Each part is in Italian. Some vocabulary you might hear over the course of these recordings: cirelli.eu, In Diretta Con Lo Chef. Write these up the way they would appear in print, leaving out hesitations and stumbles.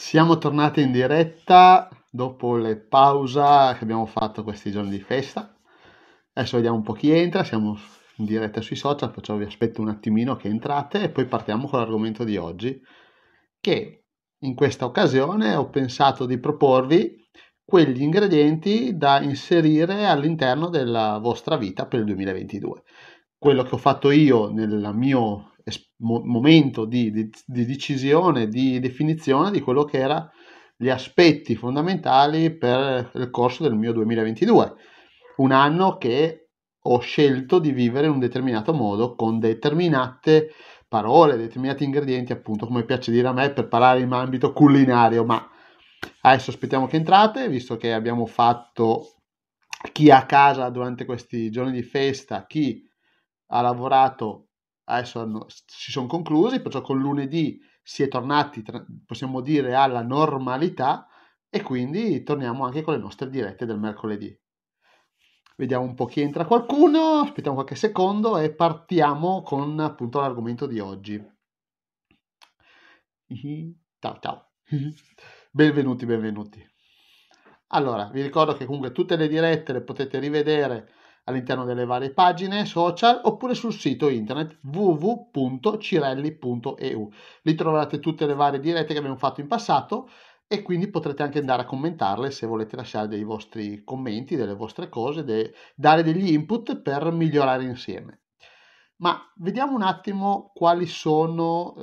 Siamo tornati in diretta dopo la pausa che abbiamo fatto questi giorni di festa. Adesso vediamo un po' chi entra, siamo in diretta sui social, perciò vi aspetto un attimino che entrate e poi partiamo con l'argomento di oggi, che in questa occasione ho pensato di proporvi quegli ingredienti da inserire all'interno della vostra vita per il 2022. Quello che ho fatto io nel mio momento di decisione, di definizione di quello che era gli aspetti fondamentali per il corso del mio 2022, un anno che ho scelto di vivere in un determinato modo, con determinate parole, determinati ingredienti, appunto, come piace dire a me, per parlare in ambito culinario. Ma adesso aspettiamo che entrate, visto che abbiamo fatto chi a casa durante questi giorni di festa, chi ha lavorato, adesso si sono conclusi, perciò con lunedì si è tornati, possiamo dire, alla normalità, e quindi torniamo anche con le nostre dirette del mercoledì. Vediamo un po' chi entra, qualcuno, aspettiamo qualche secondo e partiamo con appunto l'argomento di oggi. Ciao. Benvenuti. Allora, vi ricordo che comunque tutte le dirette le potete rivedere all'interno delle varie pagine social oppure sul sito internet www.cirelli.eu. Lì troverete tutte le varie dirette che abbiamo fatto in passato e quindi potrete anche andare a commentarle se volete lasciare dei vostri commenti, delle vostre cose, dare degli input per migliorare insieme. Ma vediamo un attimo quali sono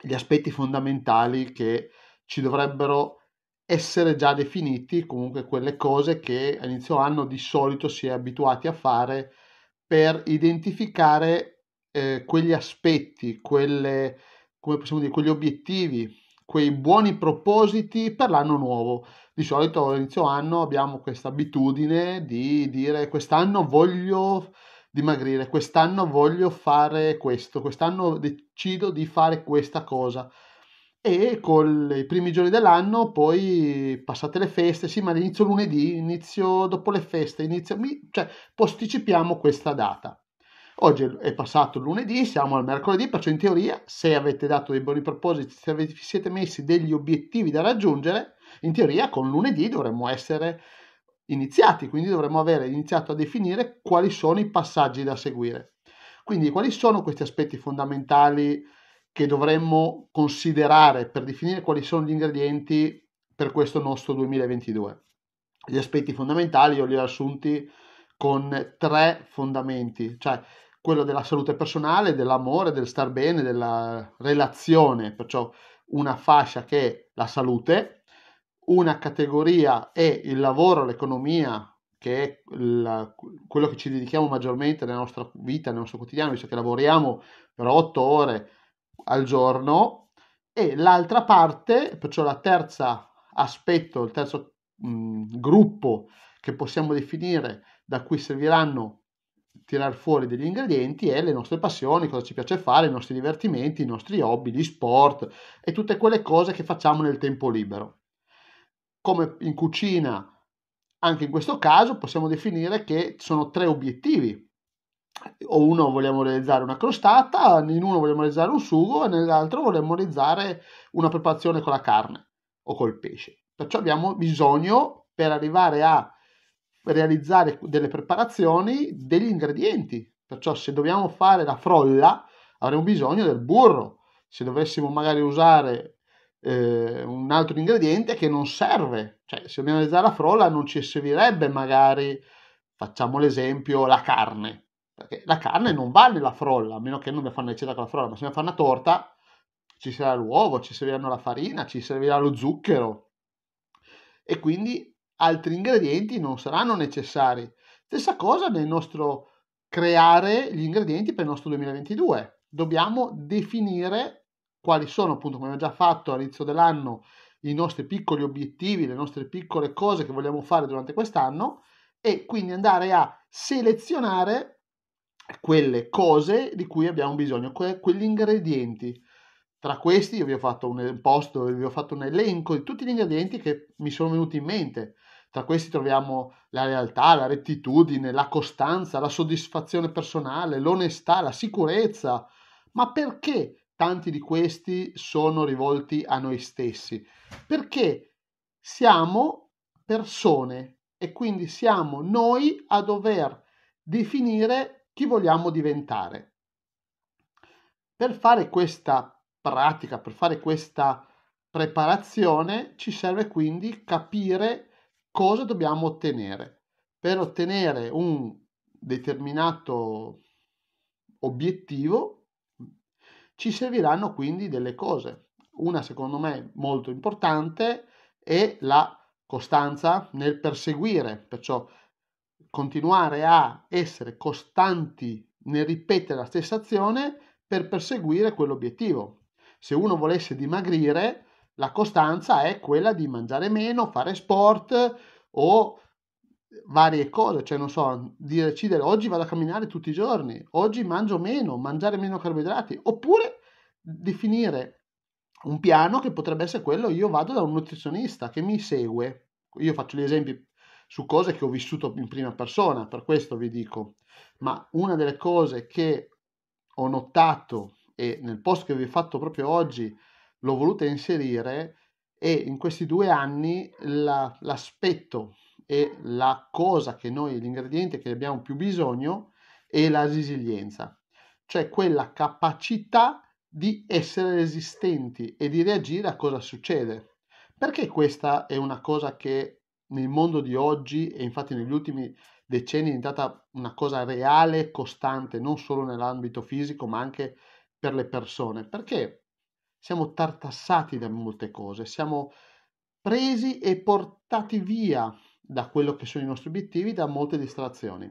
gli aspetti fondamentali che ci dovrebbero essere già definiti, comunque quelle cose che a inizio anno di solito si è abituati a fare per identificare quegli aspetti, come possiamo dire, quegli obiettivi, quei buoni propositi per l'anno nuovo. Di solito a inizio anno abbiamo questa abitudine di dire: quest'anno voglio dimagrire, quest'anno voglio fare questo, quest'anno decido di fare questa cosa. E con i primi giorni dell'anno, poi passate le feste, sì, ma inizio lunedì, inizio dopo le feste, cioè posticipiamo questa data. Oggi è passato lunedì, siamo al mercoledì, perciò in teoria, se avete dato dei buoni propositi, se vi siete messi degli obiettivi da raggiungere, in teoria con lunedì dovremmo essere iniziati, quindi dovremmo avere iniziato a definire quali sono i passaggi da seguire. Quindi quali sono questi aspetti fondamentali che dovremmo considerare per definire quali sono gli ingredienti per questo nostro 2022. Gli aspetti fondamentali io li ho assunti con 3 fondamenti, cioè quello della salute personale, dell'amore, del star bene, della relazione, perciò una fascia che è la salute, una categoria è il lavoro, l'economia, che è quello che ci dedichiamo maggiormente nella nostra vita, nel nostro quotidiano, visto che lavoriamo per 8 ore al giorno, e l'altra parte, perciò la terza aspetto, il terzo gruppo che possiamo definire da cui serviranno tirar fuori degli ingredienti, è le nostre passioni, cosa ci piace fare, i nostri divertimenti, i nostri hobby, gli sport e tutte quelle cose che facciamo nel tempo libero. Come in cucina, anche in questo caso possiamo definire che sono 3 obiettivi. O uno vogliamo realizzare una crostata, in uno vogliamo realizzare un sugo e nell'altro vogliamo realizzare una preparazione con la carne o col pesce. Perciò abbiamo bisogno, per arrivare a realizzare delle preparazioni, degli ingredienti. Perciò se dobbiamo fare la frolla avremo bisogno del burro, se dovessimo magari usare un altro ingrediente che non serve, cioè se dobbiamo realizzare la frolla non ci servirebbe magari, facciamo l'esempio, la carne. Perché la carne non vale la frolla, a meno che non dobbiamo fare una ricetta con la frolla, ma se dobbiamo fare una torta ci sarà l'uovo, ci serviranno la farina, ci servirà lo zucchero e quindi altri ingredienti non saranno necessari. Stessa cosa nel nostro creare gli ingredienti per il nostro 2022. Dobbiamo definire quali sono, appunto, come abbiamo già fatto all'inizio dell'anno, i nostri piccoli obiettivi, le nostre piccole cose che vogliamo fare durante quest'anno e quindi andare a selezionare quelle cose di cui abbiamo bisogno, quegli ingredienti. Tra questi io vi ho fatto un post dove vi ho fatto un elenco di tutti gli ingredienti che mi sono venuti in mente. Tra questi troviamo la lealtà, la rettitudine, la costanza, la soddisfazione personale, l'onestà, la sicurezza. Ma perché tanti di questi sono rivolti a noi stessi, perché siamo persone e quindi siamo noi a dover definire chi vogliamo diventare. Per fare questa pratica, per fare questa preparazione, ci serve quindi capire cosa dobbiamo ottenere. Per ottenere un determinato obiettivo ci serviranno quindi delle cose. Una, secondo me, molto importante è la costanza nel perseguire, perciò continuare a essere costanti nel ripetere la stessa azione per perseguire quell'obiettivo. Se uno volesse dimagrire, la costanza è quella di mangiare meno, fare sport o varie cose, cioè non so, di decidere oggi vado a camminare tutti i giorni, oggi mangio meno, mangiare meno carboidrati, oppure definire un piano che potrebbe essere quello: io vado da un nutrizionista che mi segue. Io faccio gli esempi su cose che ho vissuto in prima persona, per questo vi dico, ma una delle cose che ho notato e nel post che vi ho fatto proprio oggi l'ho voluta inserire è in questi 2 anni l'aspetto e la cosa che noi, l'ingrediente che abbiamo più bisogno è la resilienza, cioè quella capacità di essere resistenti e di reagire a cosa succede, perché questa è una cosa che nel mondo di oggi e infatti negli ultimi decenni è diventata una cosa reale, costante, non solo nell'ambito fisico ma anche per le persone, perché siamo tartassati da molte cose, siamo presi e portati via da quello che sono i nostri obiettivi, da molte distrazioni.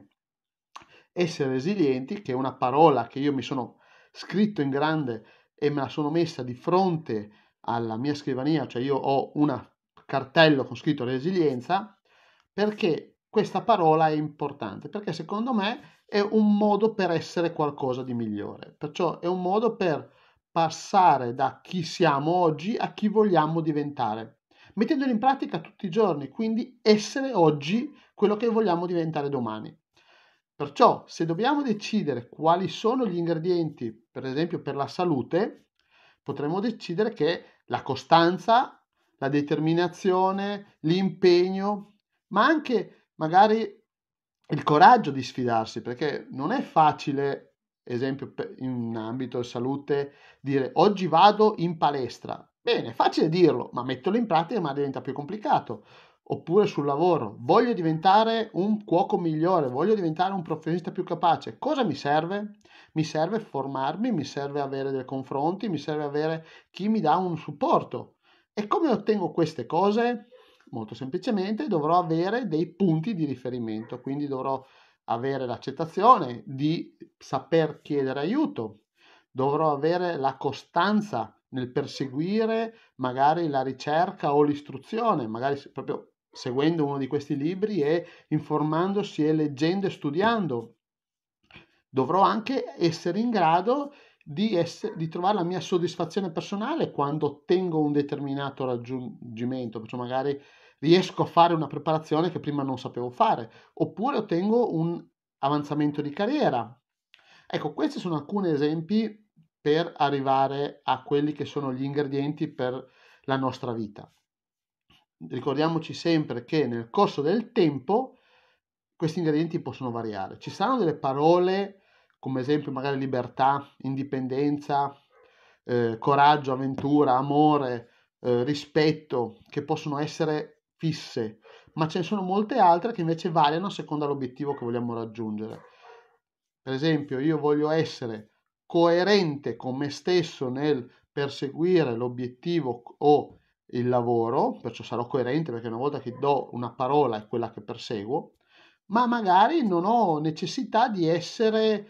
Essere resilienti, che è una parola che io mi sono scritto in grande e me la sono messa di fronte alla mia scrivania, cioè io ho un cartello con scritto resilienza, perché questa parola è importante, perché secondo me è un modo per essere qualcosa di migliore, perciò è un modo per passare da chi siamo oggi a chi vogliamo diventare, mettendolo in pratica tutti i giorni, quindi essere oggi quello che vogliamo diventare domani. Perciò, se dobbiamo decidere quali sono gli ingredienti, per esempio per la salute, potremmo decidere che la costanza, la determinazione, l'impegno, ma anche magari il coraggio di sfidarsi, perché non è facile, esempio in ambito di salute, dire oggi vado in palestra. Bene, è facile dirlo, ma metterlo in pratica ma diventa più complicato. Oppure sul lavoro, voglio diventare un cuoco migliore, voglio diventare un professionista più capace. Cosa mi serve? Mi serve formarmi, mi serve avere dei confronti, mi serve avere chi mi dà un supporto. E come ottengo queste cose? Molto semplicemente dovrò avere dei punti di riferimento, quindi dovrò avere l'accettazione di saper chiedere aiuto, dovrò avere la costanza nel perseguire magari la ricerca o l'istruzione, magari proprio seguendo uno di questi libri e informandosi e leggendo e studiando. Dovrò anche essere in grado di trovare la mia soddisfazione personale quando ottengo un determinato raggiungimento, perciò magari riesco a fare una preparazione che prima non sapevo fare, oppure ottengo un avanzamento di carriera. Ecco, questi sono alcuni esempi per arrivare a quelli che sono gli ingredienti per la nostra vita. Ricordiamoci sempre che nel corso del tempo questi ingredienti possono variare. Ci saranno delle parole, come esempio magari libertà, indipendenza, coraggio, avventura, amore, rispetto, che possono essere fisse, ma ce ne sono molte altre che invece variano a seconda dell'obiettivo che vogliamo raggiungere. Per esempio, io voglio essere coerente con me stesso nel perseguire l'obiettivo o il lavoro, perciò sarò coerente perché una volta che do una parola è quella che perseguo, ma magari non ho necessità di essere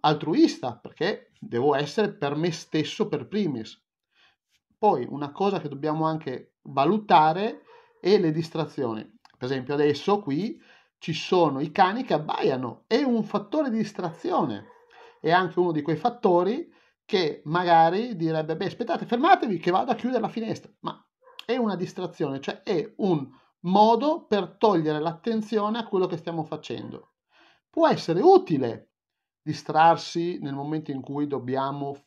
altruista perché devo essere per me stesso per primis. Poi una cosa che dobbiamo anche valutare è le distrazioni. Per esempio adesso qui ci sono i cani che abbaiano, è un fattore di distrazione. È anche uno di quei fattori che magari direbbe, beh, aspettate, fermatevi che vado a chiudere la finestra. Ma è una distrazione, cioè è un modo per togliere l'attenzione a quello che stiamo facendo. Può essere utile distrarsi nel momento in cui dobbiamo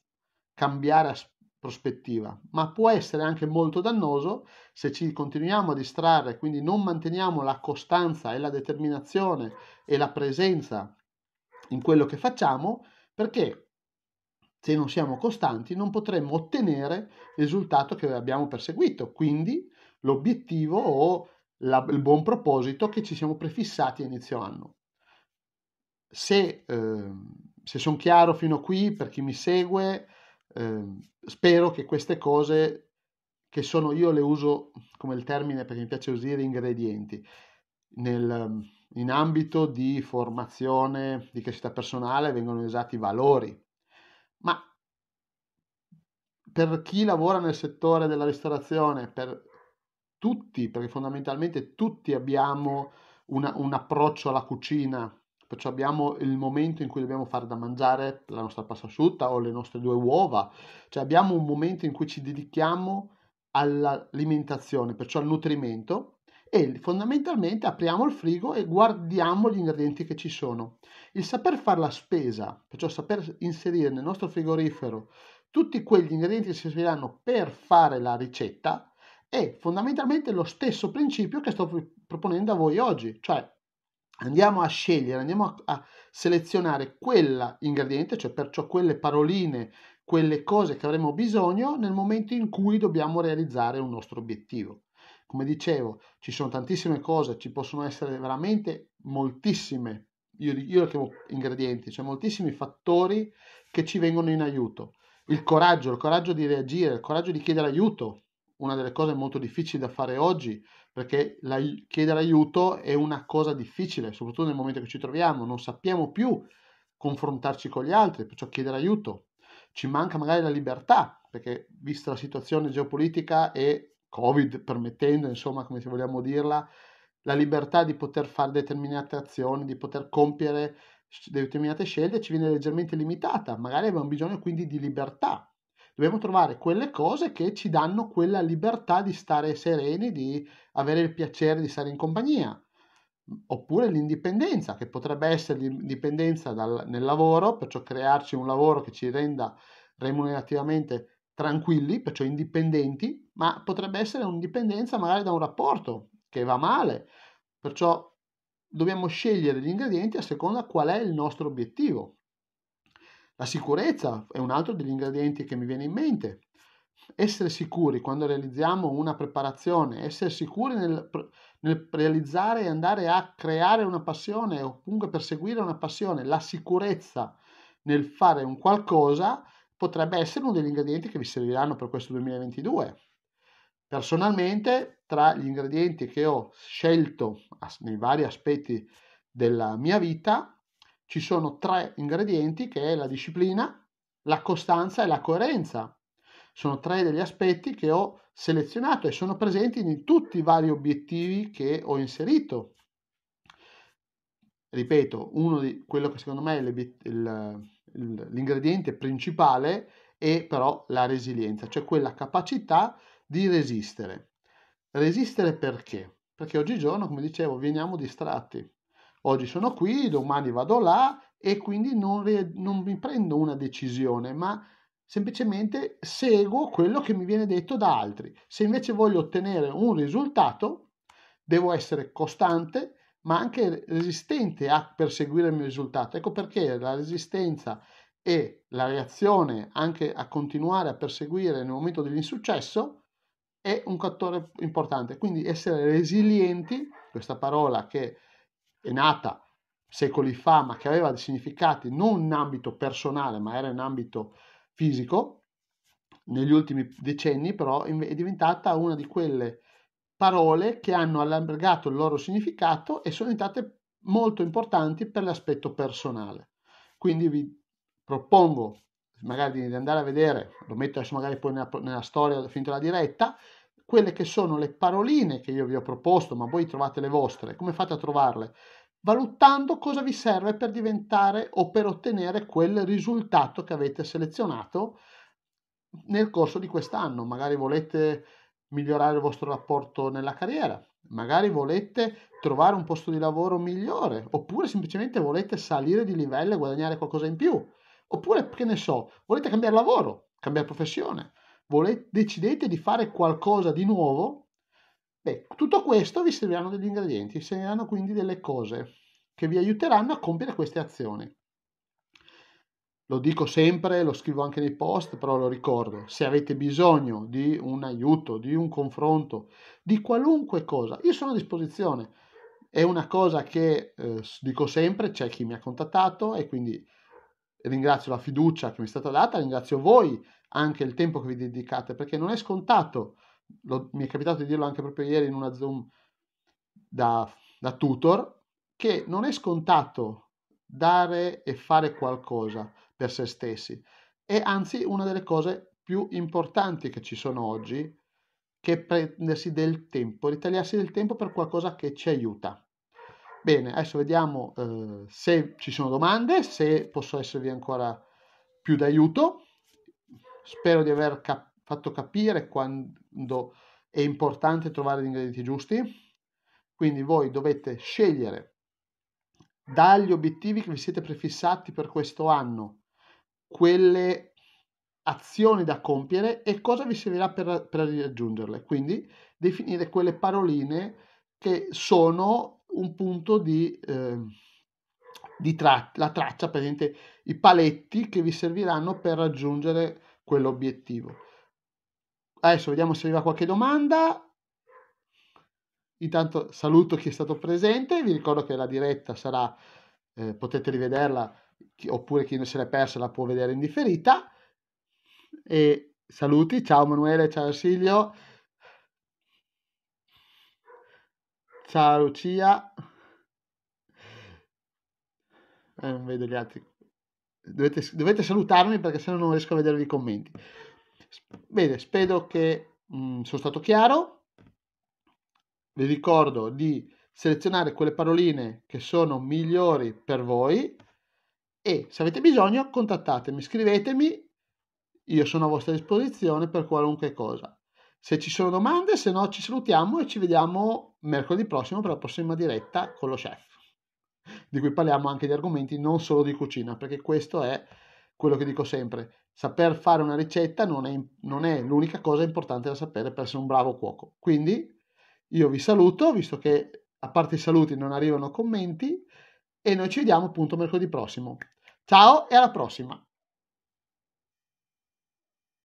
cambiare prospettiva, ma può essere anche molto dannoso se ci continuiamo a distrarre, quindi non manteniamo la costanza e la determinazione e la presenza in quello che facciamo, perché se non siamo costanti non potremo ottenere il risultato che abbiamo perseguito, quindi l'obiettivo o il buon proposito che ci siamo prefissati a inizio anno. Se sono chiaro fino a qui, per chi mi segue, spero che queste cose che sono, io le uso come il termine perché mi piace usare ingredienti, in ambito di formazione, di crescita personale vengono usati valori, ma per chi lavora nel settore della ristorazione, per tutti, perché fondamentalmente tutti abbiamo un approccio alla cucina, perciò abbiamo il momento in cui dobbiamo fare da mangiare la nostra pasta asciutta o le nostre 2 uova, cioè abbiamo un momento in cui ci dedichiamo all'alimentazione, perciò al nutrimento, e fondamentalmente apriamo il frigo e guardiamo gli ingredienti che ci sono. Il saper fare la spesa, perciò saper inserire nel nostro frigorifero tutti quegli ingredienti che ci serviranno per fare la ricetta, è fondamentalmente lo stesso principio che sto proponendo a voi oggi, cioè andiamo a scegliere, andiamo a selezionare quell'ingrediente, cioè perciò quelle paroline, quelle cose che avremo bisogno nel momento in cui dobbiamo realizzare un nostro obiettivo. Come dicevo, ci sono tantissime cose, ci possono essere veramente moltissime, io le chiamo ingredienti, cioè moltissimi fattori che ci vengono in aiuto. Il coraggio di reagire, il coraggio di chiedere aiuto. Una delle cose molto difficili da fare oggi, perché chiedere aiuto è una cosa difficile, soprattutto nel momento che ci troviamo, non sappiamo più confrontarci con gli altri, perciò chiedere aiuto. Ci manca magari la libertà, perché vista la situazione geopolitica e Covid permettendo, insomma, come se vogliamo dirla, la libertà di poter fare determinate azioni, di poter compiere determinate scelte ci viene leggermente limitata, magari abbiamo bisogno quindi di libertà. Dobbiamo trovare quelle cose che ci danno quella libertà di stare sereni, di avere il piacere di stare in compagnia, oppure l'indipendenza, che potrebbe essere l'indipendenza nel lavoro, perciò crearci un lavoro che ci renda remunerativamente tranquilli, perciò indipendenti, ma potrebbe essere un'indipendenza magari da un rapporto che va male, perciò dobbiamo scegliere gli ingredienti a seconda qual è il nostro obiettivo. La sicurezza è un altro degli ingredienti che mi viene in mente. Essere sicuri quando realizziamo una preparazione, essere sicuri nel realizzare e andare a creare una passione o comunque perseguire una passione. La sicurezza nel fare un qualcosa potrebbe essere uno degli ingredienti che vi serviranno per questo 2022. Personalmente, tra gli ingredienti che ho scelto nei vari aspetti della mia vita, ci sono 3 ingredienti che è la disciplina, la costanza e la coerenza. Sono 3 degli aspetti che ho selezionato e sono presenti in tutti i vari obiettivi che ho inserito. Ripeto, quello che secondo me è l'ingrediente principale è però la resilienza, cioè quella capacità di resistere. Resistere perché? Perché oggigiorno, come dicevo, veniamo distratti. Oggi sono qui, domani vado là e quindi non mi prendo una decisione, ma semplicemente seguo quello che mi viene detto da altri. Se invece voglio ottenere un risultato, devo essere costante, ma anche resistente a perseguire il mio risultato. Ecco perché la resistenza e la reazione anche a continuare a perseguire nel momento dell'insuccesso è un fattore importante. Quindi essere resilienti, questa parola che è nata secoli fa, ma che aveva dei significati non in ambito personale, ma era in ambito fisico, negli ultimi decenni però è diventata una di quelle parole che hanno allargato il loro significato e sono diventate molto importanti per l'aspetto personale. Quindi vi propongo magari di andare a vedere, lo metto adesso magari poi nella storia finita la diretta, quelle che sono le paroline che io vi ho proposto, ma voi trovate le vostre. Come fate a trovarle? Valutando cosa vi serve per diventare o per ottenere quel risultato che avete selezionato nel corso di quest'anno. Magari volete migliorare il vostro rapporto nella carriera, magari volete trovare un posto di lavoro migliore, oppure semplicemente volete salire di livello e guadagnare qualcosa in più, oppure, che ne so, volete cambiare lavoro. cambiare professione, decidete di fare qualcosa di nuovo, beh, tutto questo vi serviranno degli ingredienti, vi serviranno quindi delle cose che vi aiuteranno a compiere queste azioni. Lo dico sempre, lo scrivo anche nei post, però lo ricordo, se avete bisogno di un aiuto, di un confronto, di qualunque cosa, io sono a disposizione. È una cosa che dico sempre, c'è chi mi ha contattato e quindi ringrazio la fiducia che mi è stata data, ringrazio voi anche il tempo che vi dedicate, perché non è scontato, mi è capitato di dirlo anche proprio ieri in una Zoom da tutor, che non è scontato dare e fare qualcosa per se stessi. È anzi una delle cose più importanti che ci sono oggi, che prendersi del tempo, ritagliarsi del tempo per qualcosa che ci aiuta. Bene, adesso vediamo se ci sono domande, se posso esservi ancora più d'aiuto. Spero di aver fatto capire quando è importante trovare gli ingredienti giusti. Quindi voi dovete scegliere dagli obiettivi che vi siete prefissati per questo anno, quelle azioni da compiere e cosa vi servirà per raggiungerle. Quindi definire quelle paroline che sono un punto la traccia, per esempio, i paletti che vi serviranno per raggiungere quell'obiettivo. Adesso vediamo se arriva qualche domanda. Intanto saluto chi è stato presente, vi ricordo che la diretta sarà, potete rivederla, oppure chi non se l'è persa la può vedere in differita. E saluti, ciao Manuele, ciao Silvio, ciao Lucia, non vedo gli altri, dovete salutarmi perché sennò non riesco a vedere i commenti. Bene, spero che sono stato chiaro. Vi ricordo di selezionare quelle paroline che sono migliori per voi e se avete bisogno contattatemi, scrivetemi, io sono a vostra disposizione per qualunque cosa. Se ci sono domande, se no ci salutiamo e ci vediamo mercoledì prossimo per la prossima diretta con lo chef, di cui parliamo anche di argomenti non solo di cucina, perché questo è quello che dico sempre. Saper fare una ricetta non è l'unica cosa importante da sapere per essere un bravo cuoco. Quindi io vi saluto, visto che a parte i saluti non arrivano commenti, e noi ci vediamo appunto mercoledì prossimo. Ciao e alla prossima!